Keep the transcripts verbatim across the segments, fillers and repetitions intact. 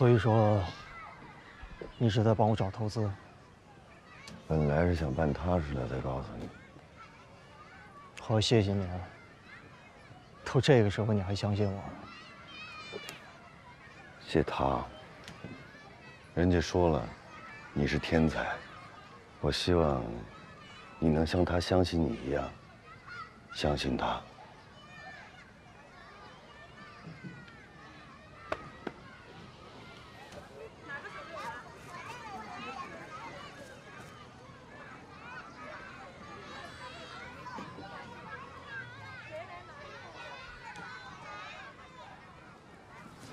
所以说，你是在帮我找投资？本来是想办踏实了再告诉你。好，谢谢你啊。都这个时候你还相信我？谢他。人家说了，你是天才，我希望你能像他相信你一样，相信他。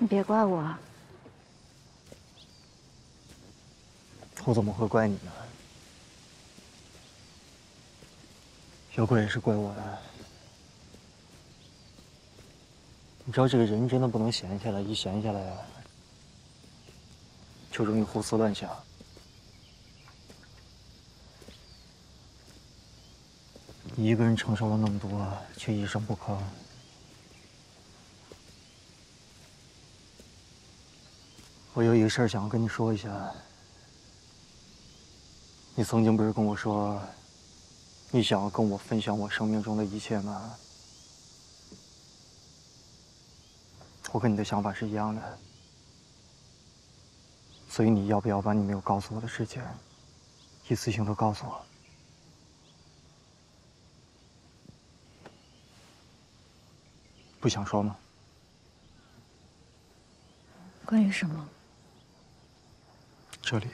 你别怪我，我怎么会怪你呢？要怪也是怪我呀。你知道这个人真的不能闲下来，一闲下来呀，就容易胡思乱想。你一个人承受了那么多，却一声不吭。 我有一个事儿想要跟你说一下。你曾经不是跟我说，你想要跟我分享我生命中的一切吗？我跟你的想法是一样的，所以你要不要把你没有告诉我的事情，一次性都告诉我？不想说吗？关于什么？ 这里，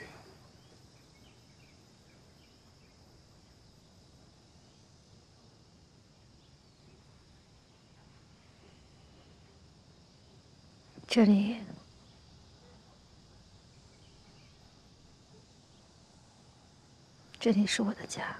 这里，这里是我的家。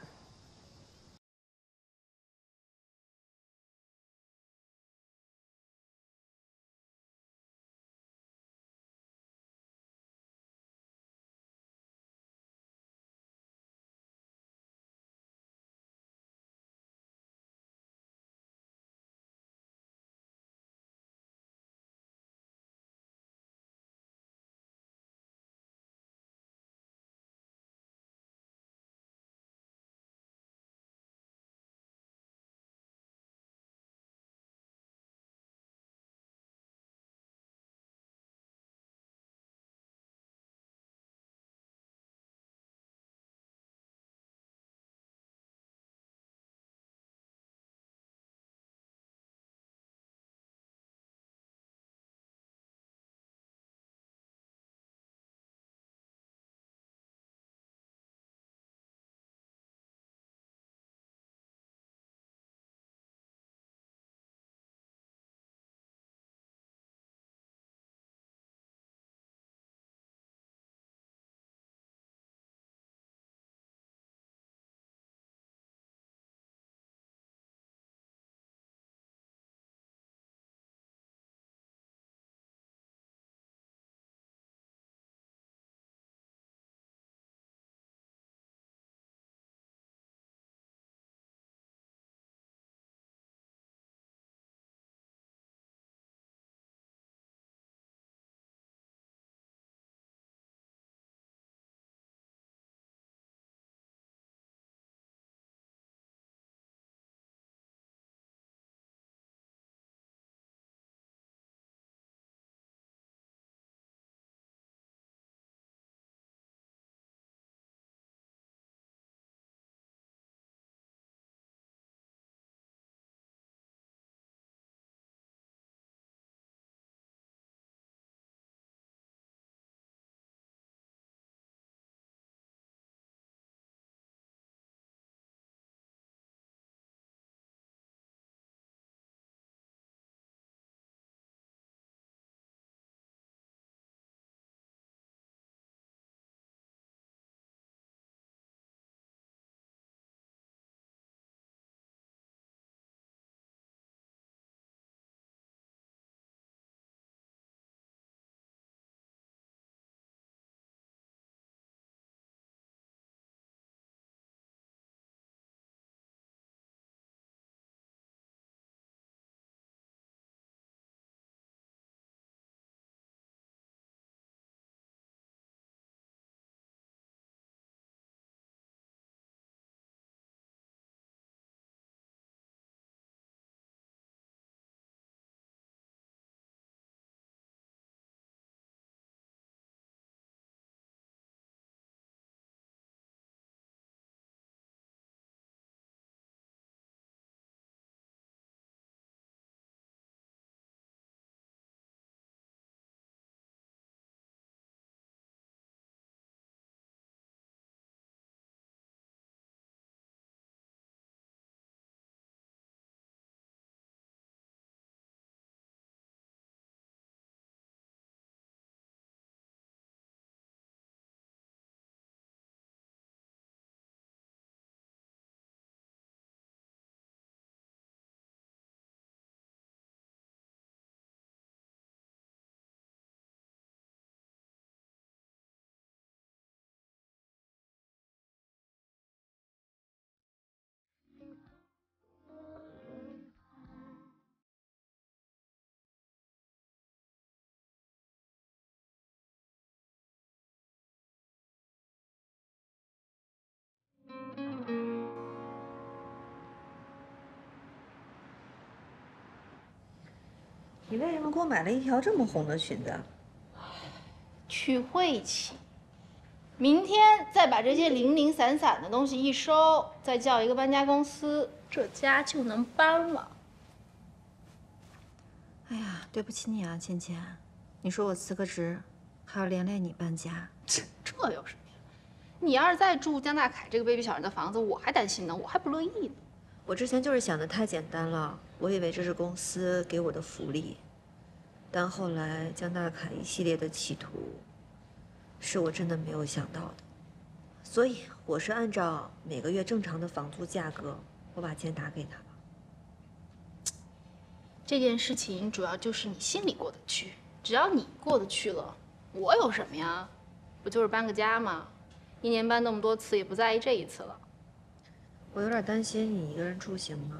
你为什么给我买了一条这么红的裙子？去晦气。明天再把这些零零散散的东西一收，再叫一个搬家公司，这家就能搬了。哎呀，对不起你啊，倩倩，你说我辞个职，还要连累你搬家，这有什么呀？你要是再住江大凯这个卑鄙小人的房子，我还担心呢，我还不乐意呢。 我之前就是想的太简单了，我以为这是公司给我的福利，但后来江大凯一系列的企图，是我真的没有想到的，所以我是按照每个月正常的房租价格，我把钱打给他了。这件事情主要就是你心里过得去，只要你过得去了，我有什么呀？不就是搬个家吗？一年搬那么多次，也不在意这一次了。 我有点担心你一个人住行吗？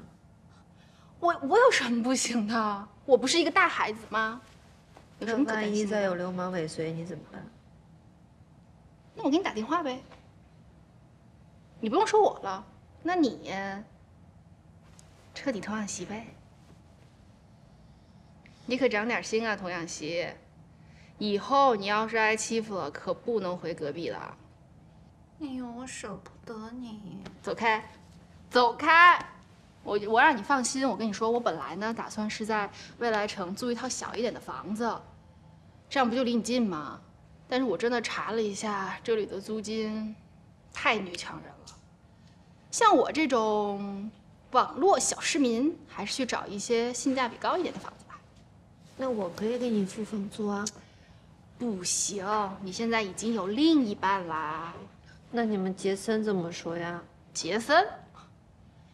我我有什么不行的？我不是一个大孩子吗？有什么可担心的？万一再有流氓尾随你怎么办？那我给你打电话呗。你不用说我了，那你彻底童养媳呗。你可长点心啊，童养媳！以后你要是挨欺负了，可不能回隔壁了。哎呦，我舍不得你，走开。 走开！我我让你放心，我跟你说，我本来呢打算是在未来城租一套小一点的房子，这样不就离你近吗？但是我真的查了一下，这里的租金太女强人了。像我这种网络小市民，还是去找一些性价比高一点的房子吧。那我可以给你付房租啊？不行，你现在已经有另一半啦。那你们杰森怎么说呀？杰森。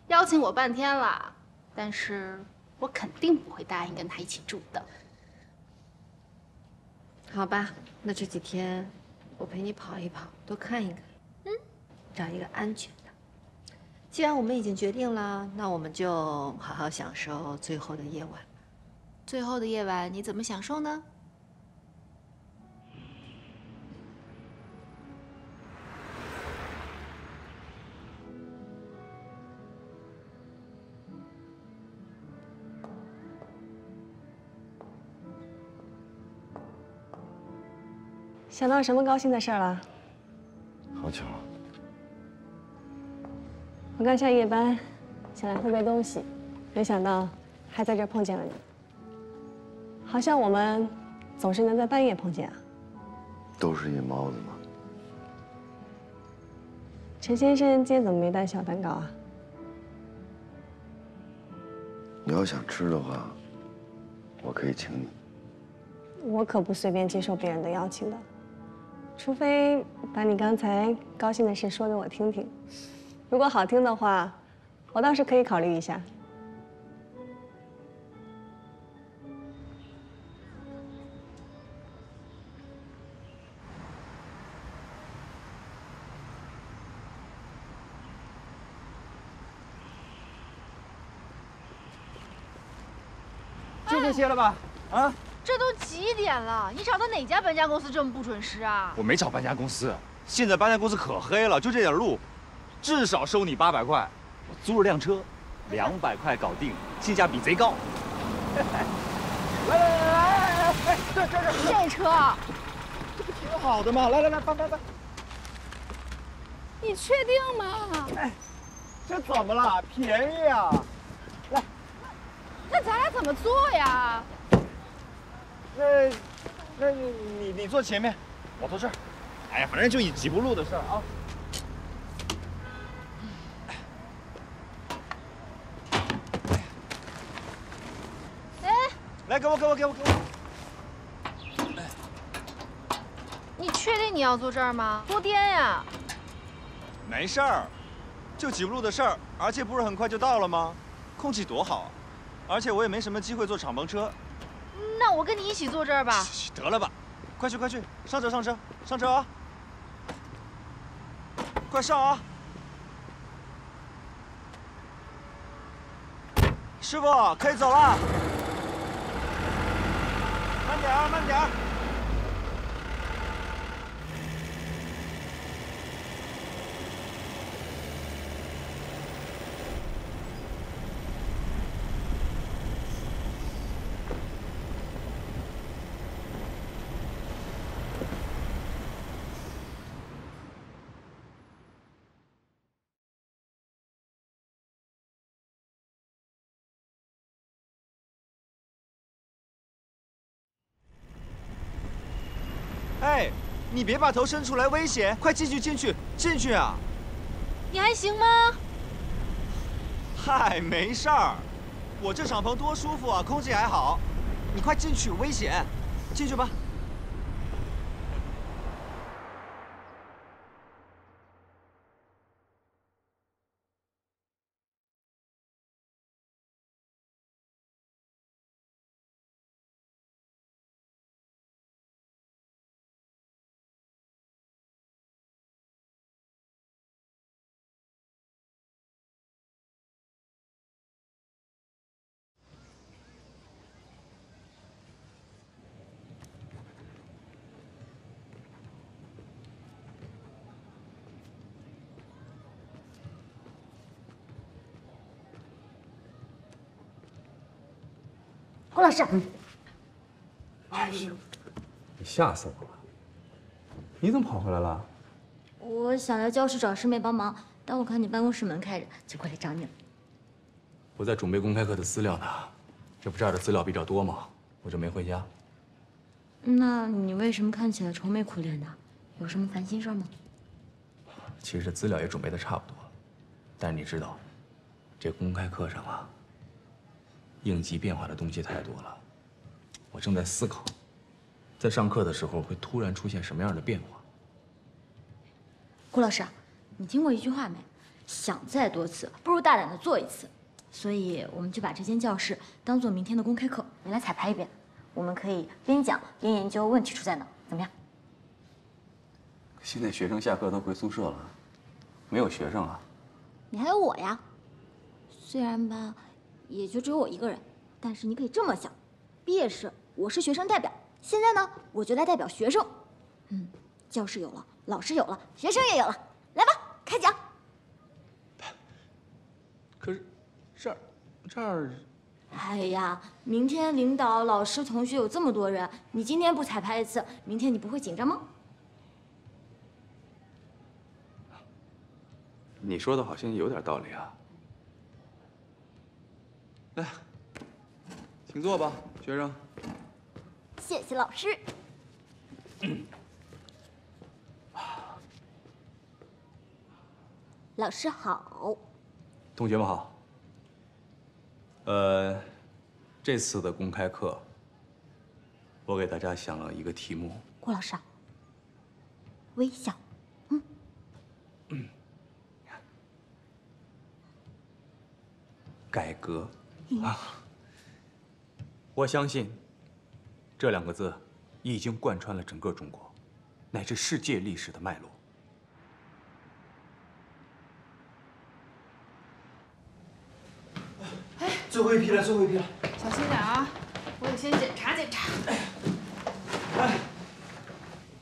邀请我半天了，但是我肯定不会答应跟他一起住的。好吧，那这几天我陪你跑一跑，多看一看，嗯，找一个安全的。既然我们已经决定了，那我们就好好享受最后的夜晚。最后的夜晚你怎么享受呢？ 想到什么高兴的事儿了？好巧！我刚下夜班，想来喝杯东西，没想到还在这儿碰见了你。好像我们总是能在半夜碰见啊。都是夜猫子吗？陈先生今天怎么没带小蛋糕啊？你要想吃的话，我可以请你。我可不随便接受别人的邀请的。 除非把你刚才高兴的事说给我听听，如果好听的话，我倒是可以考虑一下。就这些了吧？啊？ 这都几点了？你找的哪家搬家公司这么不准时啊？我没找搬家公司，现在搬家公司可黑了，就这点路，至少收你八百块。我租了辆车，两百块搞定，性价比贼高。来来来来来，这这这这车，这不挺好的吗？来来来，搬搬搬。你确定吗？哎，这怎么了？便宜啊！来，那咱俩怎么坐呀？ 那，那你你你坐前面，我坐这儿。哎呀，反正就以几步路的事儿啊。哎，来给我给我给我给我！哎，你确定你要坐这儿吗？多颠呀！没事儿，就几步路的事儿，而且不是很快就到了吗？空气多好，而且我也没什么机会坐敞篷车。 那我跟你一起坐这儿吧。得了吧，快去快去，上车上车上车啊！快上啊！师傅，可以走了。慢点啊，慢点儿。你别把头伸出来危险！快进去，进去，进去啊！你还行吗？嗨，没事儿，我这敞篷多舒服啊，空气还好。你快进去，危险！进去吧。 郭老师，哎呦，你吓死我了！你怎么跑回来了？我想来教室找师妹帮忙，但我看你办公室门开着，就过来找你了。我在准备公开课的资料呢，这不这儿的资料比较多吗？我就没回家。那你为什么看起来愁眉苦脸的？有什么烦心事吗？其实资料也准备的差不多了，但是你知道，这公开课上啊。 应急变化的东西太多了，我正在思考，在上课的时候会突然出现什么样的变化。顾老师，你听过一句话没？想再多次，不如大胆的做一次。所以我们就把这间教室当做明天的公开课，你来彩排一遍。我们可以边讲边研究问题出在哪，怎么样？现在学生下课都回宿舍了，没有学生啊。你还有我呀，虽然吧。 也就只有我一个人，但是你可以这么想：毕业时我是学生代表，现在呢，我就来代表学生。嗯，教室有了，老师有了，学生也有了，来吧，开讲。可是，这儿，这儿……哎呀，明天领导、老师、同学有这么多人，你今天不彩排一次，明天你不会紧张吗？你说的好像有点道理啊。 来，请坐吧，学生。谢谢老师。老师好。同学们好。呃，这次的公开课，我给大家想了一个题目。郭老师，微笑。嗯。改革。 啊！我相信这两个字已经贯穿了整个中国，乃至世界历史的脉络。哎，最后一批了，最后一批了！小心点啊！我得先检查检查。哎，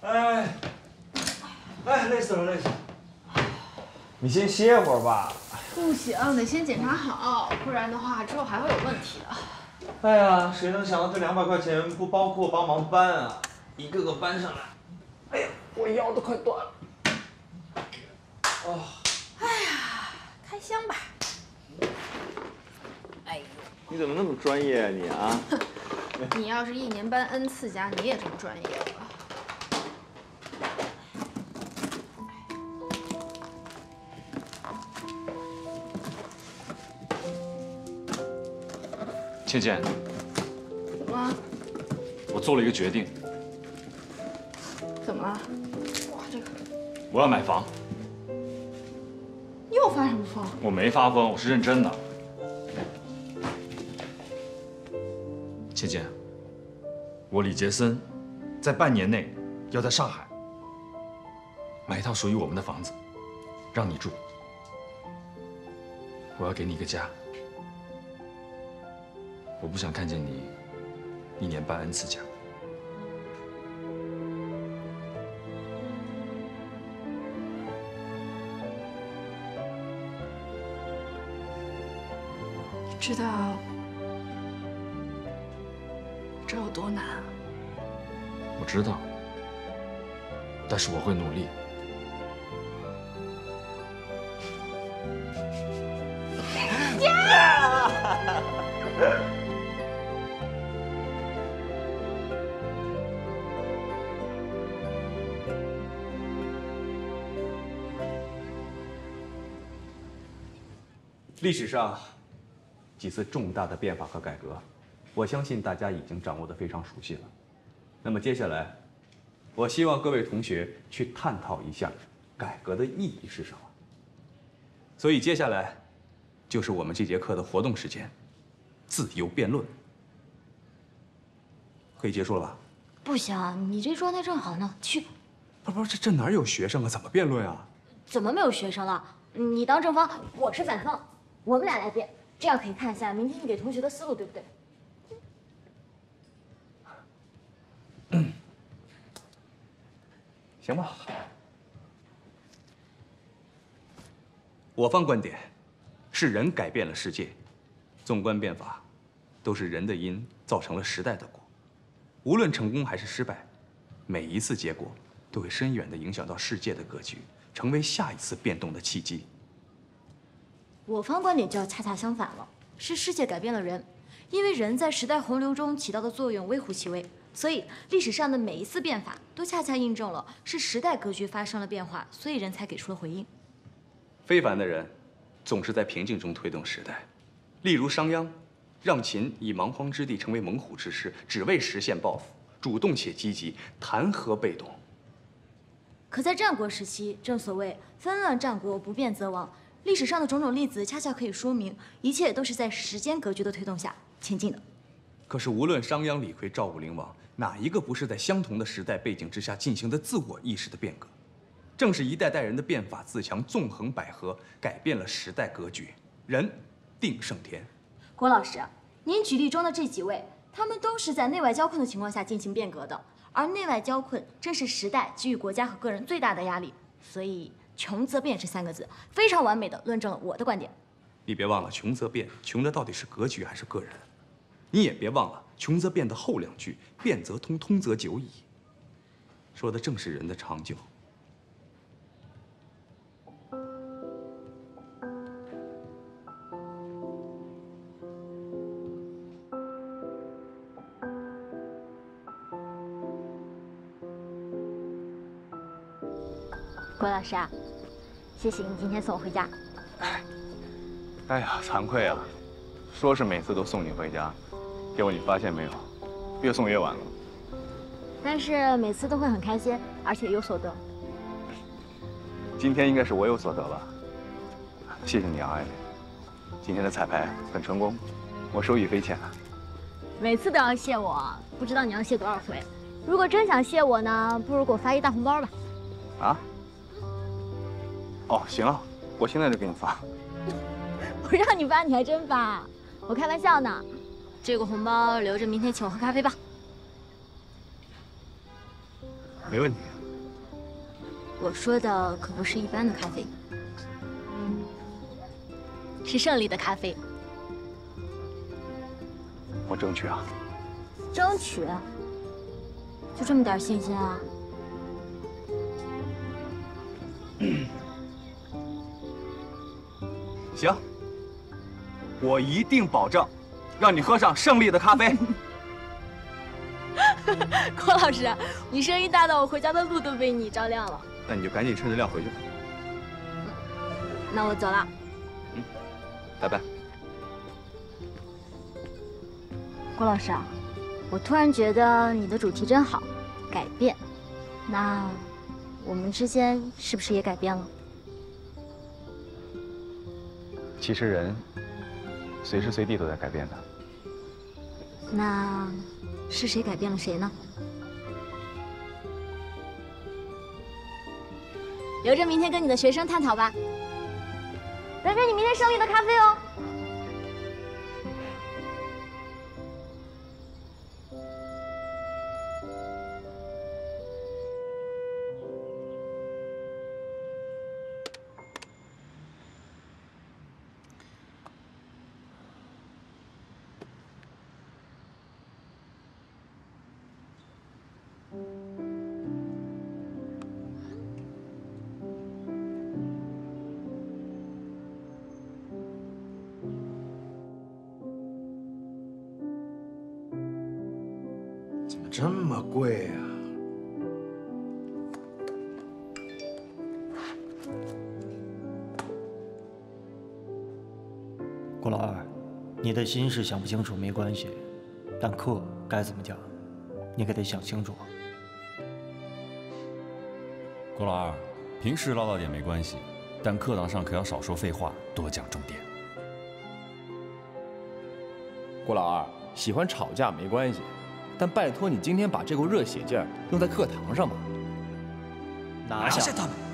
哎，哎，累死了，累死了！你先歇会儿吧。 不行，得先检查好，不然的话之后还会有问题的。哎呀，谁能想到这两百块钱不包括帮忙搬啊？一个个搬上来，哎呀，我腰都快断了。哦，哎呀，开箱吧。哎呦，你怎么那么专业啊你啊？你要是一年搬 N 次家，你也成专业了。 倩倩，怎么了？我做了一个决定。怎么了？哇，这个！我要买房。你又发什么疯？我没发疯，我是认真的。倩倩，我李杰森在半年内要在上海买一套属于我们的房子，让你住。我要给你一个家。 我不想看见你一年搬 N 次家。你知道这有多难啊？我知道，但是我会努力。历史上几次重大的变法和改革，我相信大家已经掌握得非常熟悉了。那么接下来，我希望各位同学去探讨一下改革的意义是什么。所以接下来就是我们这节课的活动时间，自由辩论。可以结束了吧？不行，你这状态正好呢，去。不是不是，这这哪有学生啊？怎么辩论啊？怎么没有学生了？你当正方，我是反方，我们俩来辩。 这样可以看一下明天你给同学的思路，对不对？嗯、行吧。我方观点是人改变了世界，纵观变法，都是人的因造成了时代的果。无论成功还是失败，每一次结果都会深远地影响到世界的格局，成为下一次变动的契机。 我方观点就要恰恰相反了，是世界改变了人，因为人在时代洪流中起到的作用微乎其微，所以历史上的每一次变法都恰恰印证了是时代格局发生了变化，所以人才给出了回应。非凡的人，总是在平静中推动时代，例如商鞅，让秦以蛮荒之地成为猛虎之师，只为实现抱负，主动且积极，谈何被动？可在战国时期，正所谓纷乱战国，不变则亡。 历史上的种种例子，恰恰可以说明，一切都是在时间格局的推动下前进的。可是，无论商鞅、李逵、赵武灵王，哪一个不是在相同的时代背景之下进行的自我意识的变革？正是一代代人的变法自强，纵横捭阖，改变了时代格局，人定胜天。郭老师，您举例中的这几位，他们都是在内外交困的情况下进行变革的，而内外交困正是时代给予国家和个人最大的压力，所以。 穷则变这三个字非常完美的论证了我的观点。你别忘了，穷则变，穷的到底是格局还是个人？你也别忘了，穷则变的后两句，变则通，通则久矣，说的正是人的长久。郭老师啊。 谢谢你今天送我回家。哎呀，惭愧啊，说是每次都送你回家，结果你发现没有，越送越晚了。但是每次都会很开心，而且有所得。今天应该是我有所得吧？谢谢你啊，艾琳。今天的彩排很成功，我受益匪浅啊。每次都要谢我，不知道你要谢多少回。如果真想谢我呢，不如给我发一大红包吧。啊？ 哦，行啊，我现在就给你发。我让你发，你还真发？我开玩笑呢。这个红包留着明天请我喝咖啡吧。没问题。我说的可不是一般的咖啡，是胜利的咖啡。我争取啊。争取？就这么点信心啊？行，我一定保证，让你喝上胜利的咖啡。郭老师，你声音大到我回家的路都被你照亮了。那你就赶紧趁着亮回去吧。那我走了。嗯，拜拜。郭老师啊，我突然觉得你的主题真好，改变。那我们之间是不是也改变了？ 其实人随时随地都在改变的。那是谁改变了谁呢？留着明天跟你的学生探讨吧。等着你明天胜利的咖啡哦。这么贵呀！你的心事想不清楚没关系，但课该怎么讲，你可得想清楚。郭老二，平时唠叨点没关系，但课堂上可要少说废话，多讲重点。郭老二，喜欢吵架没关系，但拜托你今天把这股热血劲儿用在课堂上吧。拿下他们！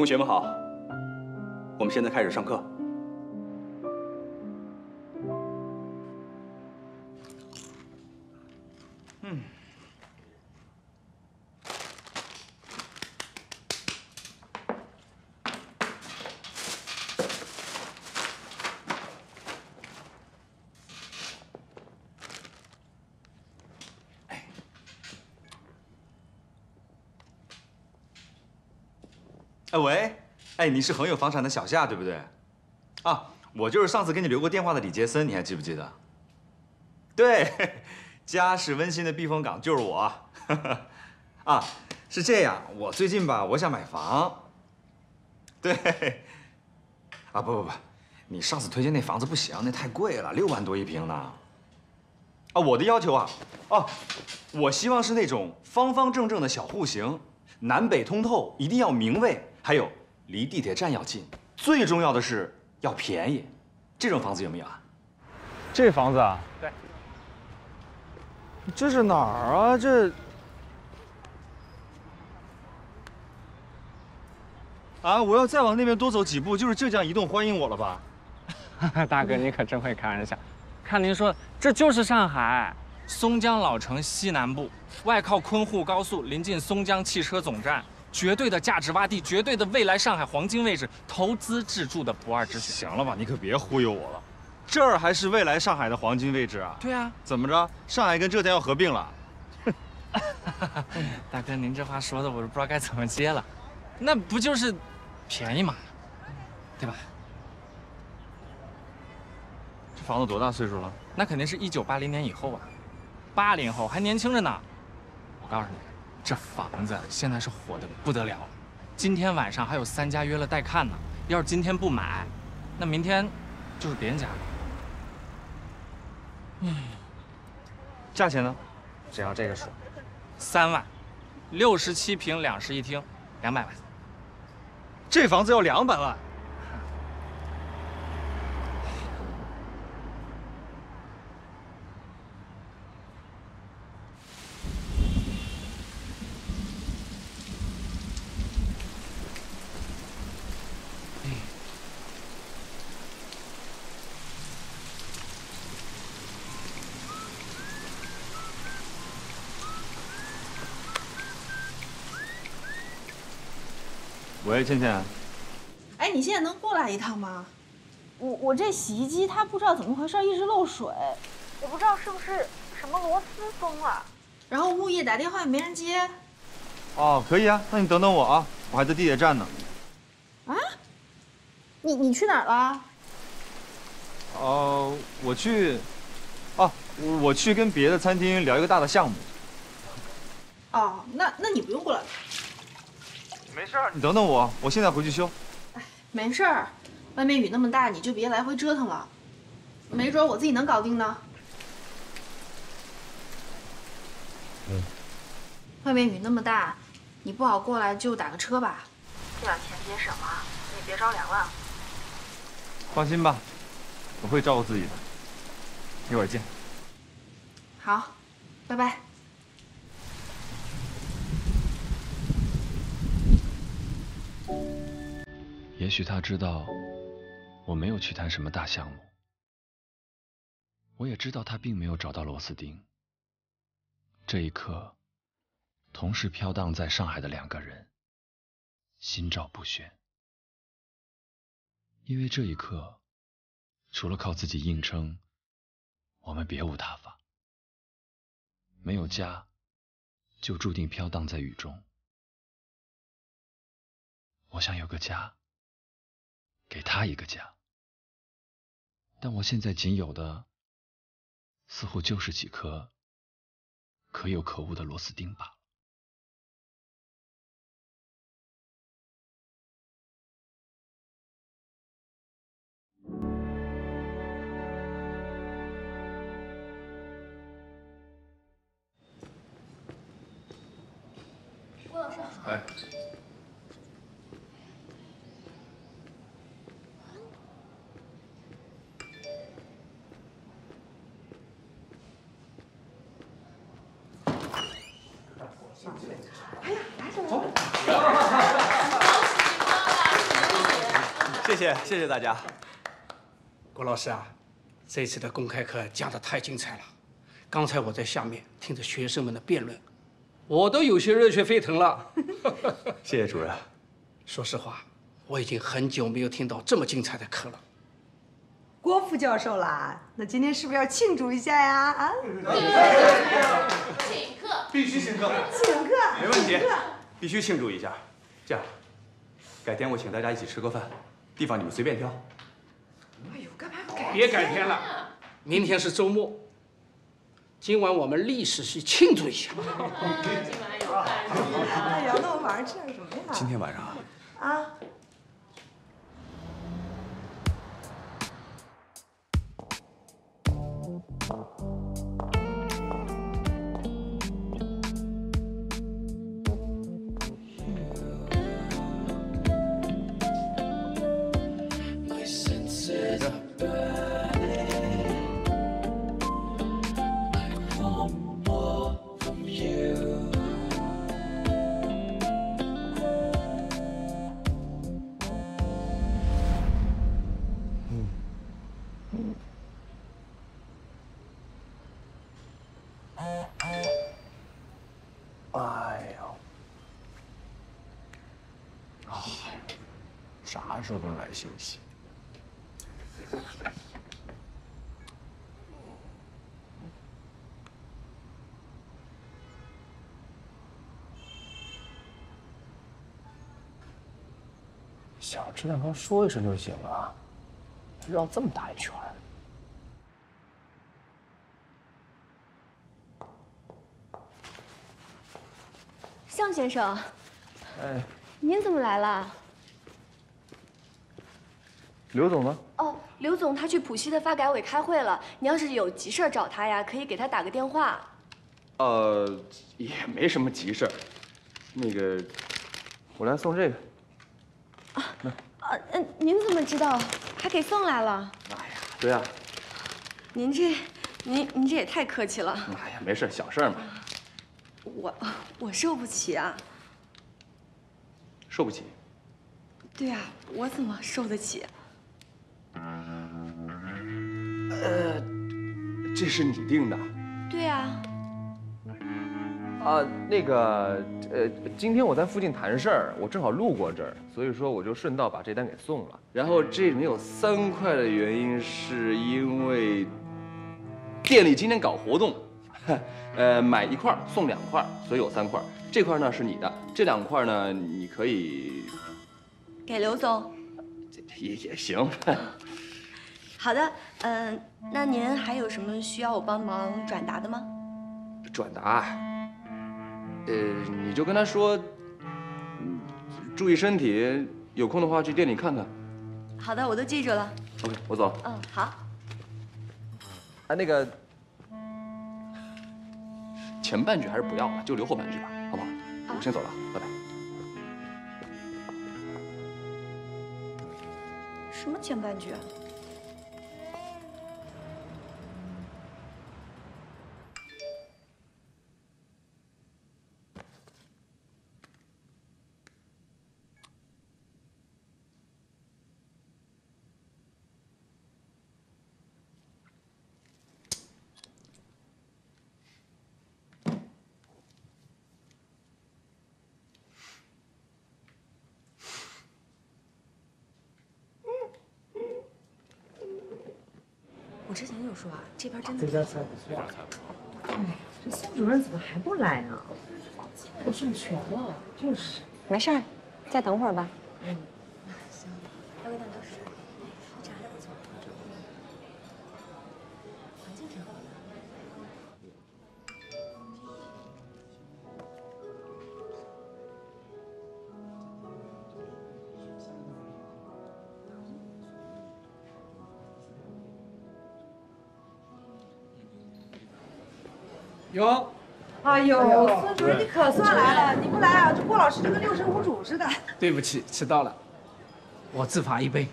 同学们好，我们现在开始上课。嗯，哎。 哎喂，哎，你是恒友房产的小夏对不对？啊，我就是上次给你留过电话的李杰森，你还记不记得？对，家是温馨的避风港，就是我。啊，是这样，我最近吧，我想买房。对，啊不不不，你上次推荐那房子不行，那太贵了，六万多一平呢。啊，我的要求啊，哦，我希望是那种方方正正的小户型，南北通透，一定要明卫。 还有离地铁站要近，最重要的是要便宜。这种房子有没有啊？这房子啊？对。这是哪儿啊？这啊！我要再往那边多走几步，就是浙江移动欢迎我了吧？大哥，你可真会开玩笑。看您说，这就是上海松江老城西南部，外靠昆沪高速，临近松江汽车总站。 绝对的价值洼地，绝对的未来上海黄金位置，投资自住的不二之选。行了吧，你可别忽悠我了，这儿还是未来上海的黄金位置啊！对啊，怎么着，上海跟浙江要合并了？大哥，您这话说的我都不知道该怎么接了。那不就是便宜嘛，对吧？这房子多大岁数了？那肯定是一九八零年以后啊，八零后还年轻着呢。我告诉你。 这房子现在是火的不得了，今天晚上还有三家约了带看呢。要是今天不买，那明天就是别人家了。嗯，价钱呢？只要这个数，三万，六十七平，两室一厅，两百万。这房子要两百万。喂，倩倩。哎，你现在能过来一趟吗？我我这洗衣机它不知道怎么回事一直漏水，我不知道是不是什么螺丝松了，然后物业打电话也没人接。哦，可以啊，那你等等我啊，我还在地铁站呢。啊？你你去哪儿了？哦、呃，我去，哦、啊，我去跟别的餐厅聊一个大的项目。哦，那那你不用过来。 没事儿，你等等我，我现在回去修。哎，没事儿，外面雨那么大，你就别来回折腾了，没准我自己能搞定呢。嗯。外面雨那么大，你不好过来就打个车吧。这两天节省了，你别着凉了。放心吧，我会照顾自己的。一会儿见。好，拜拜。 也许他知道我没有去谈什么大项目，我也知道他并没有找到螺丝钉。这一刻，同时飘荡在上海的两个人心照不宣，因为这一刻，除了靠自己硬撑，我们别无他法。没有家，就注定飘荡在雨中。 我想有个家，给他一个家。但我现在仅有的，似乎就是几颗可有可无的螺丝钉罢了。郭老师好。哎。哎呀，拿什么？谢谢谢谢大家。郭老师啊，这次的公开课讲得太精彩了。刚才我在下面听着学生们的辩论。 我都有些热血沸腾了，谢谢主任。说实话，我已经很久没有听到这么精彩的课了。郭副教授啦，那今天是不是要庆祝一下呀？啊，请客，必须请客，请客，没问题，必须庆祝一下。这样，改天我请大家一起吃个饭，地方你们随便挑。哎呦，干嘛改？别改天了，明天是周末。 今晚我们历史系庆祝一下。今晚有饭。哎呀，那我晚上吃点什么呀？今天晚上啊。啊。啥时候能来信息？想吃蛋糕说一声就行了，绕这么大一圈。 向先生，哎，您怎么来了？ 刘总呢？哦，刘总他去浦西的发改委开会了。你要是有急事找他呀，可以给他打个电话。呃，也没什么急事。那个，我来送这个。啊，啊，嗯，您怎么知道？还给送来了？哎呀，对呀。您这，您您这也太客气了。哎呀，没事，小事嘛。我我受不起啊。受不起？对呀，我怎么受得起？ 呃，这是你定的？对呀。啊，那个，呃，今天我在附近谈事儿，我正好路过这儿，所以说我就顺道把这单给送了。然后这里面有三块的原因是因为店里今天搞活动，呃，买一块送两块，所以有三块。这块呢是你的，这两块呢你可以给刘总。 也也行，好的，嗯、呃，那您还有什么需要我帮忙转达的吗？转达，呃，你就跟他说，注意身体，有空的话去店里看看。好的，我都记住了。OK， 我走了。嗯，好。哎，那个，前半句还是不要了，就留后半句吧，好不好？啊、我先走了，拜拜。 什么前半句啊？我之前就说啊，这边真的这家菜不错。哎，这向主任怎么还不来啊？都上全了，就是。没事儿，再等会儿吧。嗯，行。要不咱就是，这还得走。有。哎呦，孙主任你可算来了！你不来啊，这郭老师就跟六神无主似的。对不起，迟到了，我自罚一杯。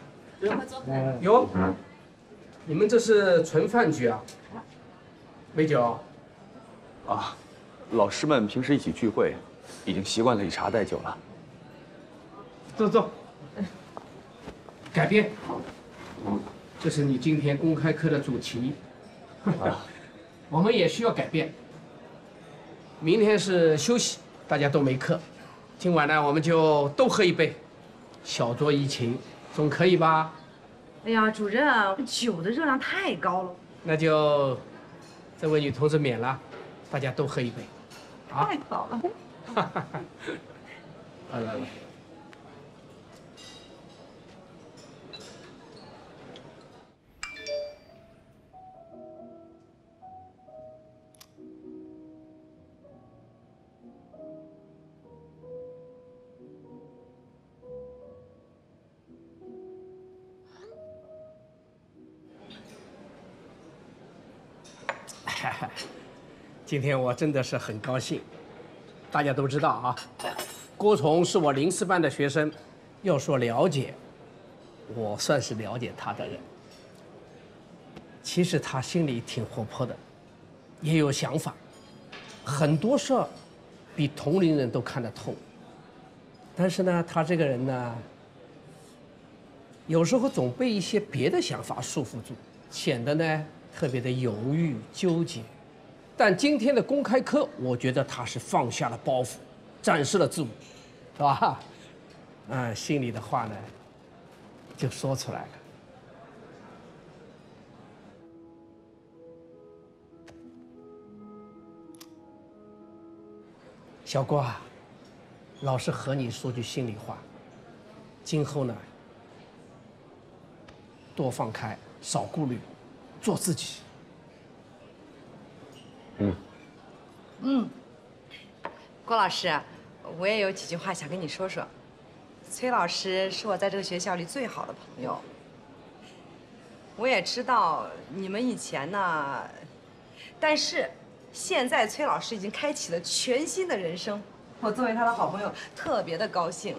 有，你们这是纯饭局啊？美酒。啊，老师们平时一起聚会，已经习惯了以茶代酒了。坐坐。改编。 这是你今天公开课的主题，我们也需要改变。明天是休息，大家都没课，今晚呢我们就都喝一杯，小酌怡情，总可以吧？哎呀，主任啊，酒的热量太高了。那就这位女同志免了，大家都喝一杯。太好了。来来来。 今天我真的是很高兴，大家都知道啊，郭崇是我零四班的学生，要说了解，我算是了解他的人。其实他心里挺活泼的，也有想法，很多事儿比同龄人都看得透。但是呢，他这个人呢，有时候总被一些别的想法束缚住，显得呢特别的犹豫纠结。 但今天的公开课，我觉得他是放下了包袱，展示了自我，是吧？嗯，心里的话呢，就说出来了。小郭啊，老实和你说句心里话，今后呢，多放开，少顾虑，做自己。 嗯，嗯，郭老师，我也有几句话想跟你说说。崔老师是我在这个学校里最好的朋友。我也知道你们以前呢，但是现在崔老师已经开启了全新的人生，我作为他的好朋友特别的高兴，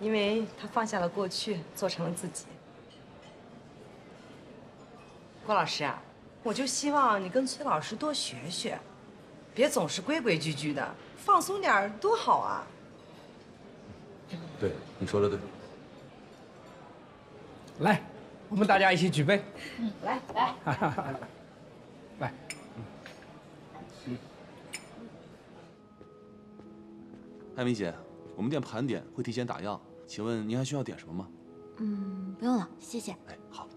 因为他放下了过去，做成了自己。郭老师啊。 我就希望你跟崔老师多学学，别总是规规矩矩的，放松点儿多好啊！对，你说的对。来，我们大家一起举杯。嗯，来来，来，嗯。艾薇姐，我们店盘点会提前打烊，请问您还需要点什么吗？嗯，不用了，谢谢。哎，好。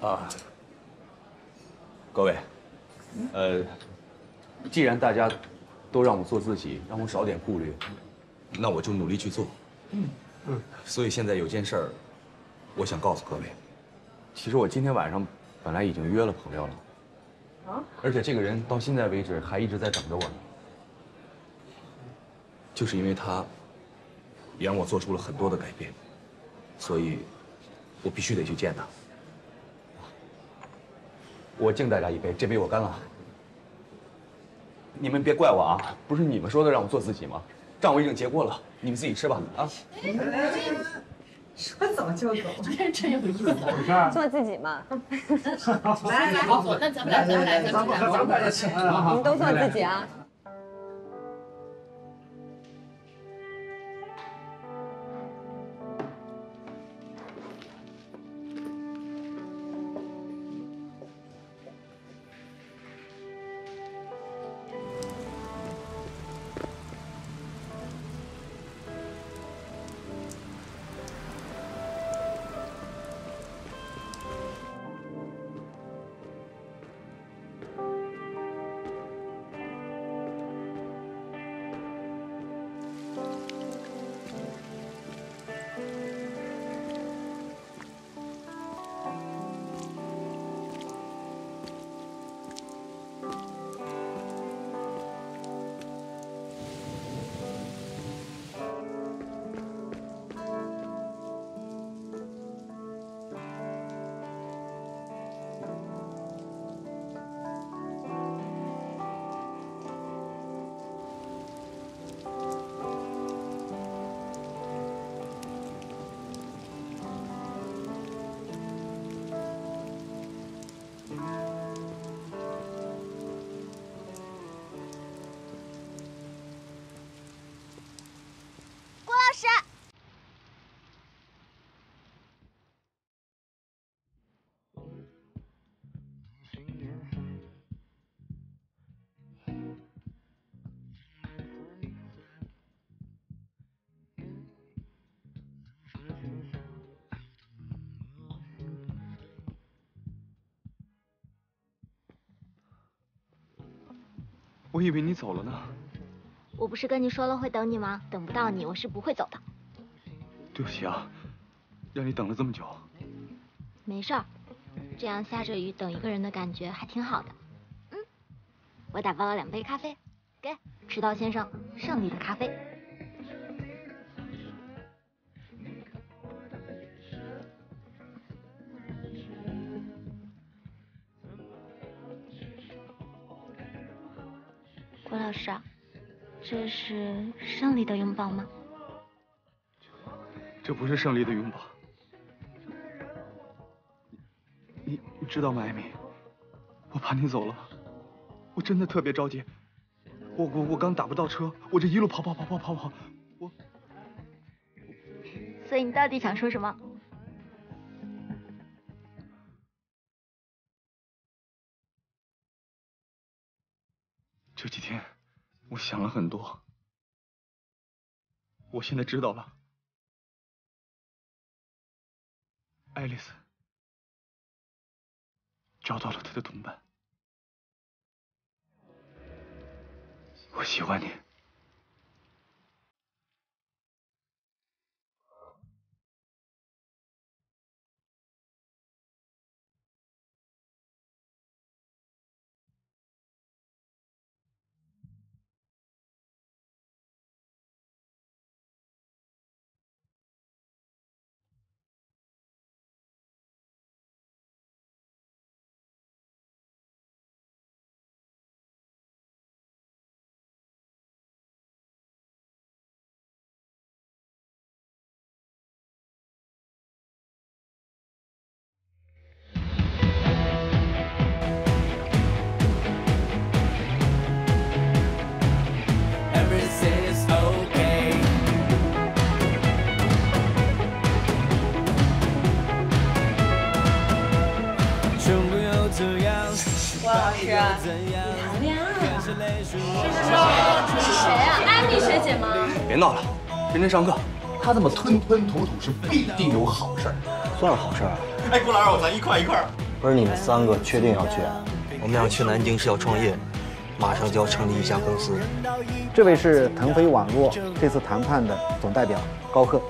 啊，各位，呃，既然大家都让我做自己，让我少点顾虑，那我就努力去做。嗯嗯。所以现在有件事儿，我想告诉各位，其实我今天晚上本来已经约了朋友了，啊，而且这个人到现在为止还一直在等着我呢，就是因为他也让我做出了很多的改变，所以我必须得去见他。 我敬大家一杯，这杯我干了。你们别怪我啊，不是你们说的让我做自己吗？账我已经结过了，你们自己吃吧啊！说走就走，真真有意思。做自己嘛。来来，好，那咱们俩，咱们俩，咱们俩，咱们俩吃。你们都做自己啊。始。我以为你走了呢。我不是跟你说了会等你吗？等不到你，我是不会走的。对不起啊，让你等了这么久。没事儿，这样下着雨等一个人的感觉还挺好的。嗯，我打包了两杯咖啡，给迟到先生胜利的咖啡。 郭老师，这是胜利的拥抱吗？这不是胜利的拥抱。你你知道吗，艾米？我怕你走了，我真的特别着急。我我我刚打不到车，我这一路跑跑跑跑跑跑，我。所以你到底想说什么？ 这几天我想了很多，我现在知道了，爱丽丝找到了她的同伴。我喜欢你。 闹了，认真上课。他这么吞吞吐吐是必定有好事儿，算是好事儿啊。哎，郭老师，我咱一块一块儿。不是你们三个确定要去啊？我们要去南京是要创业，马上就要成立一家公司。这位是腾飞网络这次谈判的总代表高克。